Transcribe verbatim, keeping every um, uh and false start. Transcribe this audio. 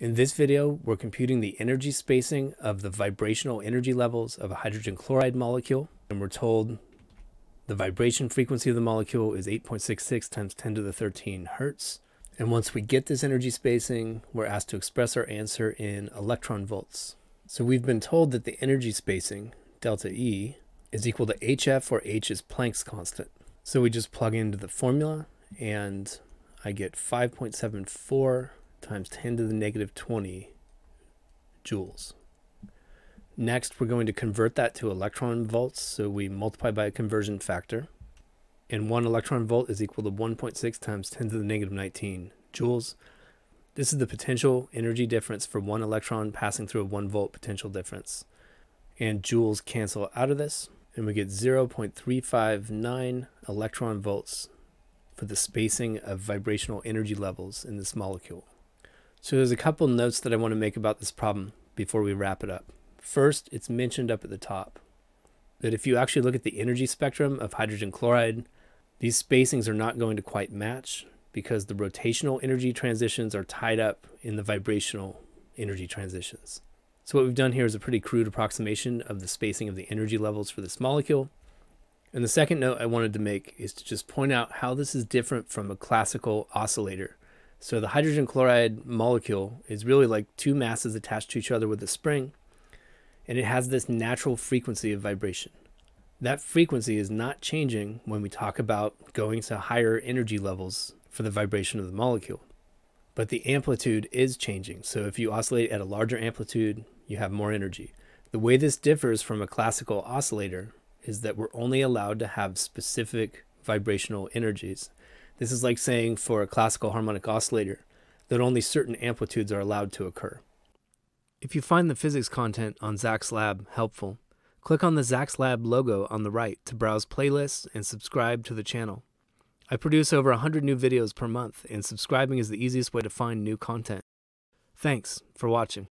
In this video, we're computing the energy spacing of the vibrational energy levels of a hydrogen chloride molecule, and we're told the vibration frequency of the molecule is eight point six six times ten to the thirteen hertz. And once we get this energy spacing, we're asked to express our answer in electron volts. So we've been told that the energy spacing, delta E, is equal to H F, where H is Planck's constant. So we just plug into the formula, and I get five point seven four times ten to the negative twenty joules. Next, we're going to convert that to electron volts, so we multiply by a conversion factor. And one electron volt is equal to one point six times ten to the negative nineteen joules. This is the potential energy difference for one electron passing through a one volt potential difference. And joules cancel out of this, and we get zero point three five nine electron volts for the spacing of vibrational energy levels in this molecule. So there's a couple notes that I want to make about this problem before we wrap it up. First, it's mentioned up at the top that if you actually look at the energy spectrum of hydrogen chloride, these spacings are not going to quite match because the rotational energy transitions are tied up in the vibrational energy transitions. So what we've done here is a pretty crude approximation of the spacing of the energy levels for this molecule. And the second note I wanted to make is to just point out how this is different from a classical oscillator. So the hydrogen chloride molecule is really like two masses attached to each other with a spring, and it has this natural frequency of vibration. That frequency is not changing when we talk about going to higher energy levels for the vibration of the molecule, but the amplitude is changing. So if you oscillate at a larger amplitude, you have more energy. The way this differs from a classical oscillator is that we're only allowed to have specific vibrational energies. This is like saying for a classical harmonic oscillator that only certain amplitudes are allowed to occur. If you find the physics content on Zak's Lab helpful, click on the Zak's Lab logo on the right to browse playlists and subscribe to the channel. I produce over one hundred new videos per month, and subscribing is the easiest way to find new content. Thanks for watching.